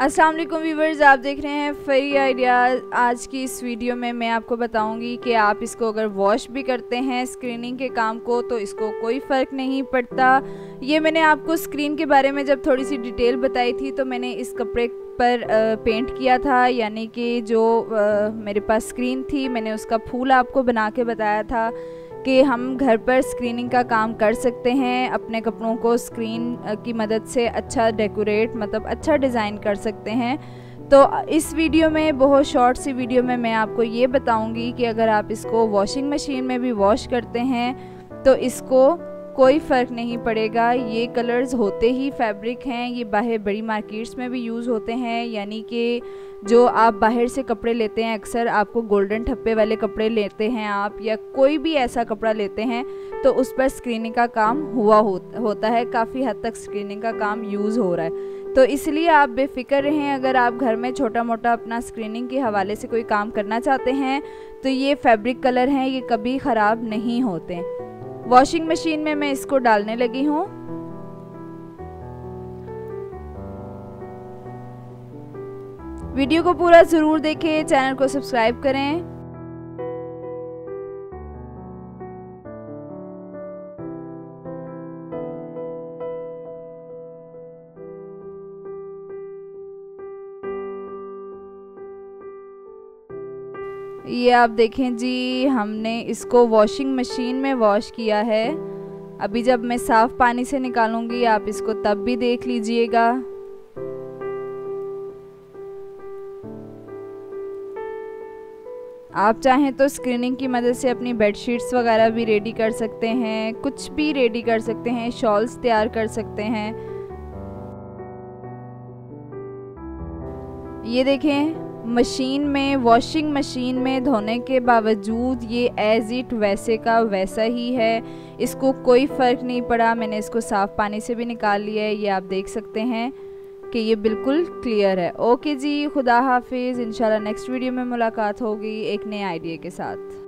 अस्सलाम वालेकुम व्यूवर्स, आप देख रहे हैं फरी आइडियाज़। आज की इस वीडियो में मैं आपको बताऊंगी कि आप इसको अगर वॉश भी करते हैं स्क्रीनिंग के काम को तो इसको कोई फ़र्क नहीं पड़ता। ये मैंने आपको स्क्रीन के बारे में जब थोड़ी सी डिटेल बताई थी तो मैंने इस कपड़े पर पेंट किया था, यानी कि जो मेरे पास स्क्रीन थी मैंने उसका फूल आपको बना के बताया था कि हम घर पर स्क्रीनिंग का काम कर सकते हैं, अपने कपड़ों को स्क्रीन की मदद से अच्छा डेकोरेट मतलब अच्छा डिज़ाइन कर सकते हैं। तो इस वीडियो में, बहुत शॉर्ट सी वीडियो में, मैं आपको ये बताऊंगी कि अगर आप इसको वॉशिंग मशीन में भी वॉश करते हैं तो इसको कोई फ़र्क नहीं पड़ेगा। ये कलर्स होते ही फैब्रिक हैं, ये बाहर बड़ी मार्केट्स में भी यूज़ होते हैं, यानी कि जो आप बाहर से कपड़े लेते हैं, अक्सर आपको गोल्डन ठप्पे वाले कपड़े लेते हैं आप, या कोई भी ऐसा कपड़ा लेते हैं तो उस पर स्क्रीनिंग का काम होता है, काफ़ी हद तक स्क्रीनिंग का काम यूज़ हो रहा है। तो इसलिए आप बेफिक्र रहें, अगर आप घर में छोटा मोटा अपना स्क्रीनिंग के हवाले से कोई काम करना चाहते हैं तो ये फैब्रिक कलर हैं, ये कभी ख़राब नहीं होते। वॉशिंग मशीन में मैं इसको डालने लगी हूँ। वीडियो को पूरा ज़रूर देखें, चैनल को सब्सक्राइब करें। ये आप देखें जी, हमने इसको वॉशिंग मशीन में वॉश किया है। अभी जब मैं साफ़ पानी से निकालूंगी, आप इसको तब भी देख लीजिएगा। आप चाहें तो स्क्रीनिंग की मदद से अपनी बेडशीट्स वगैरह भी रेडी कर सकते हैं, कुछ भी रेडी कर सकते हैं, शॉल्स तैयार कर सकते हैं। ये देखें, मशीन में, वॉशिंग मशीन में धोने के बावजूद ये एज इट वैसे का वैसा ही है, इसको कोई फ़र्क नहीं पड़ा। मैंने इसको साफ़ पानी से भी निकाल लिया है, ये आप देख सकते हैं कि ये बिल्कुल क्लियर है। ओके जी, खुदा हाफिज़। इंशाल्लाह नेक्स्ट वीडियो में मुलाकात होगी एक नए आइडिया के साथ।